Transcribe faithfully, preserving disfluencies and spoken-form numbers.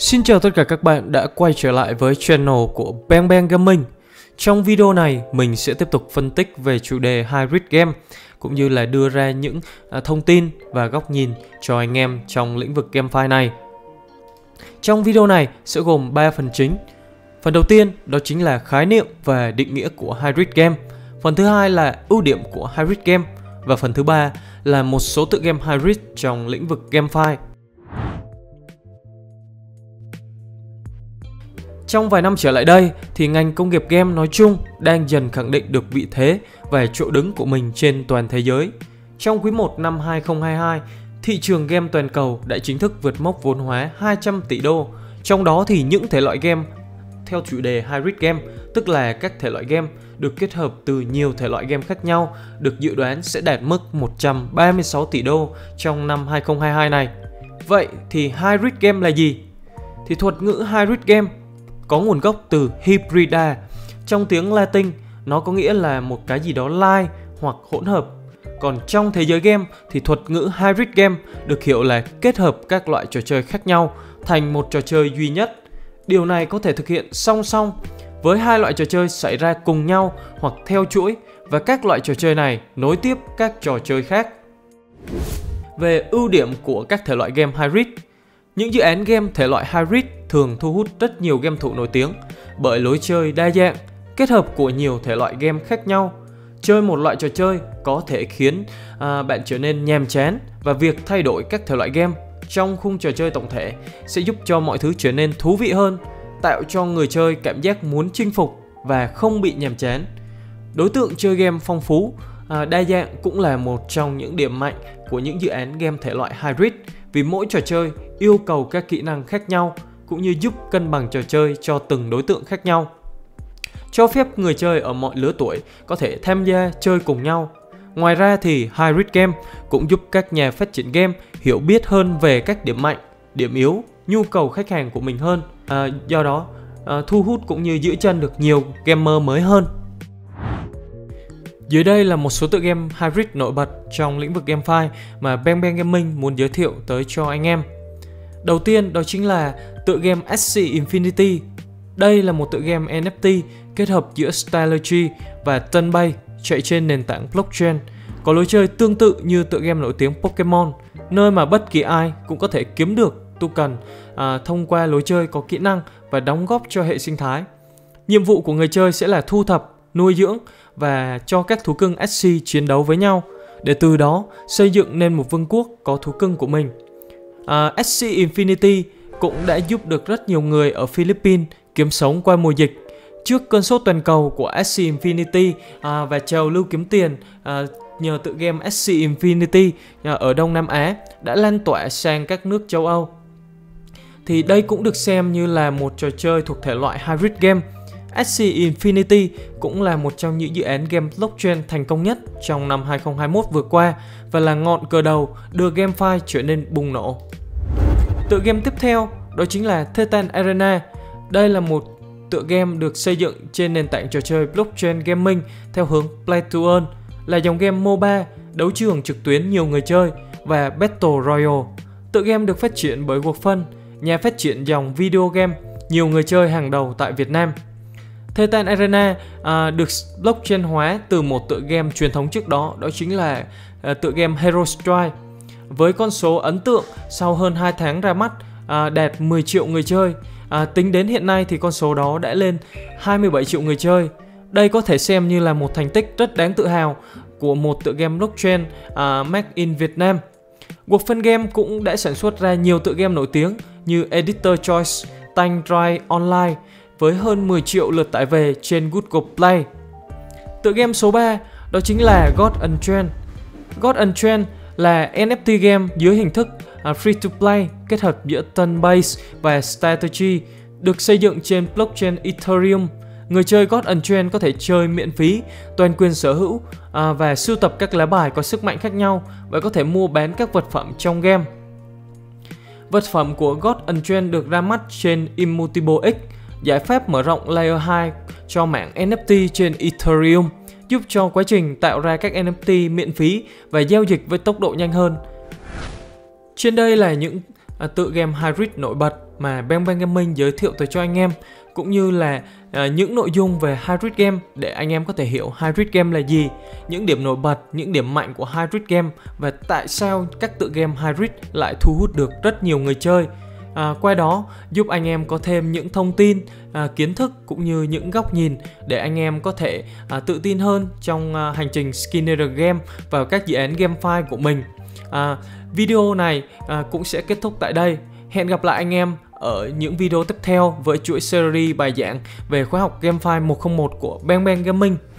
Xin chào tất cả các bạn đã quay trở lại với channel của Beng Beng Gaming. Trong video này, mình sẽ tiếp tục phân tích về chủ đề Hybrid Game, cũng như là đưa ra những thông tin và góc nhìn cho anh em trong lĩnh vực GameFi này. Trong video này sẽ gồm ba phần chính. Phần đầu tiên đó chính là khái niệm và định nghĩa của Hybrid Game. Phần thứ hai là ưu điểm của Hybrid Game. Và phần thứ ba là một số tựa game Hybrid trong lĩnh vực GameFi. Trong vài năm trở lại đây thì ngành công nghiệp game nói chung đang dần khẳng định được vị thế và chỗ đứng của mình trên toàn thế giới. Trong quý một năm hai nghìn không trăm hai mươi hai, thị trường game toàn cầu đã chính thức vượt mốc vốn hóa hai trăm tỷ đô. Trong đó thì những thể loại game theo chủ đề Hybrid Game, tức là các thể loại game được kết hợp từ nhiều thể loại game khác nhau, được dự đoán sẽ đạt mức một trăm ba mươi sáu tỷ đô trong năm hai nghìn không trăm hai mươi hai này. Vậy thì Hybrid Game là gì? Thì thuật ngữ Hybrid Game có nguồn gốc từ hybrida, trong tiếng Latin nó có nghĩa là một cái gì đó lai hoặc hỗn hợp. Còn trong thế giới game thì thuật ngữ Hybrid Game được hiểu là kết hợp các loại trò chơi khác nhau thành một trò chơi duy nhất. Điều này có thể thực hiện song song với hai loại trò chơi xảy ra cùng nhau hoặc theo chuỗi, và các loại trò chơi này nối tiếp các trò chơi khác. Về ưu điểm của các thể loại game Hybrid, những dự án game thể loại Hybrid thường thu hút rất nhiều game thủ nổi tiếng bởi lối chơi đa dạng, kết hợp của nhiều thể loại game khác nhau. Chơi một loại trò chơi có thể khiến à, bạn trở nên nhàm chán, và việc thay đổi các thể loại game trong khung trò chơi tổng thể sẽ giúp cho mọi thứ trở nên thú vị hơn, tạo cho người chơi cảm giác muốn chinh phục và không bị nhàm chán. Đối tượng chơi game phong phú, à, đa dạng cũng là một trong những điểm mạnh của những dự án game thể loại Hybrid, vì mỗi trò chơi yêu cầu các kỹ năng khác nhau cũng như giúp cân bằng trò chơi cho từng đối tượng khác nhau, cho phép người chơi ở mọi lứa tuổi có thể tham gia chơi cùng nhau. Ngoài ra thì Hybrid Game cũng giúp các nhà phát triển game hiểu biết hơn về các điểm mạnh, điểm yếu, nhu cầu khách hàng của mình hơn, à, do đó à, thu hút cũng như giữ chân được nhiều gamer mới hơn. Dưới đây là một số tựa game Hybrid nổi bật trong lĩnh vực GameFi mà Beng Beng Gaming muốn giới thiệu tới cho anh em. Đầu tiên đó chính là tựa game ét xê Infinity. Đây là một tựa game en ép tê kết hợp giữa strategy và turn-based chạy trên nền tảng blockchain, có lối chơi tương tự như tựa game nổi tiếng Pokemon, nơi mà bất kỳ ai cũng có thể kiếm được token à, thông qua lối chơi có kỹ năng và đóng góp cho hệ sinh thái. Nhiệm vụ của người chơi sẽ là thu thập, nuôi dưỡng và cho các thú cưng ét xê chiến đấu với nhau để từ đó xây dựng nên một vương quốc có thú cưng của mình. À, ét xê Infinity cũng đã giúp được rất nhiều người ở Philippines kiếm sống qua mùa dịch. Trước cơn sốt toàn cầu của ét xê Infinity à, và trào lưu kiếm tiền à, nhờ tựa game ét xê Infinity à, ở Đông Nam Á đã lan tỏa sang các nước châu Âu. Thì đây cũng được xem như là một trò chơi thuộc thể loại Hybrid Game. ét xê Infinity cũng là một trong những dự án game blockchain thành công nhất trong năm hai nghìn không trăm hai mươi mốt vừa qua và là ngọn cờ đầu đưa GameFi trở nên bùng nổ. Tựa game tiếp theo đó chính là Titan Arena. Đây là một tựa game được xây dựng trên nền tảng trò chơi blockchain gaming theo hướng play to earn, là dòng game MOBA đấu trường trực tuyến nhiều người chơi và Battle Royale. Tựa game được phát triển bởi World Fund, nhà phát triển dòng video game nhiều người chơi hàng đầu tại Việt Nam. Titan Arena à, được blockchain hóa từ một tựa game truyền thống trước đó, đó chính là à, tựa game Hero Strike. Với con số ấn tượng sau hơn hai tháng ra mắt à, đạt mười triệu người chơi. À, tính đến hiện nay thì con số đó đã lên hai mươi bảy triệu người chơi. Đây có thể xem như là một thành tích rất đáng tự hào của một tựa game blockchain à, made in Việt Nam. World Fund Game cũng đã sản xuất ra nhiều tựa game nổi tiếng như Editor Choice, Tank Drive Online với hơn mười triệu lượt tải về trên Google Play. Tựa game số ba đó chính là God Unchained. God Unchained là en ép tê game dưới hình thức free to play kết hợp giữa turn-based và strategy, được xây dựng trên blockchain Ethereum. Người chơi God Unchained có thể chơi miễn phí, toàn quyền sở hữu và sưu tập các lá bài có sức mạnh khác nhau và có thể mua bán các vật phẩm trong game. Vật phẩm của God Unchained được ra mắt trên Immutable X, giải pháp mở rộng Layer hai cho mạng en ép tê trên Ethereum, giúp cho quá trình tạo ra các en ép tê miễn phí và giao dịch với tốc độ nhanh hơn. Trên đây là những à, tựa game hybrid nổi bật mà Beng Beng Gaming giới thiệu tới cho anh em, cũng như là à, những nội dung về hybrid game để anh em có thể hiểu hybrid game là gì, những điểm nổi bật, những điểm mạnh của hybrid game và tại sao các tựa game hybrid lại thu hút được rất nhiều người chơi. À, qua đó giúp anh em có thêm những thông tin, à, kiến thức cũng như những góc nhìn để anh em có thể à, tự tin hơn trong à, hành trình Skinner Game và các dự án GameFi của mình. à, Video này à, cũng sẽ kết thúc tại đây. Hẹn gặp lại anh em ở những video tiếp theo với chuỗi series bài giảng về khóa học GameFi một không một của Beng Beng Gaming.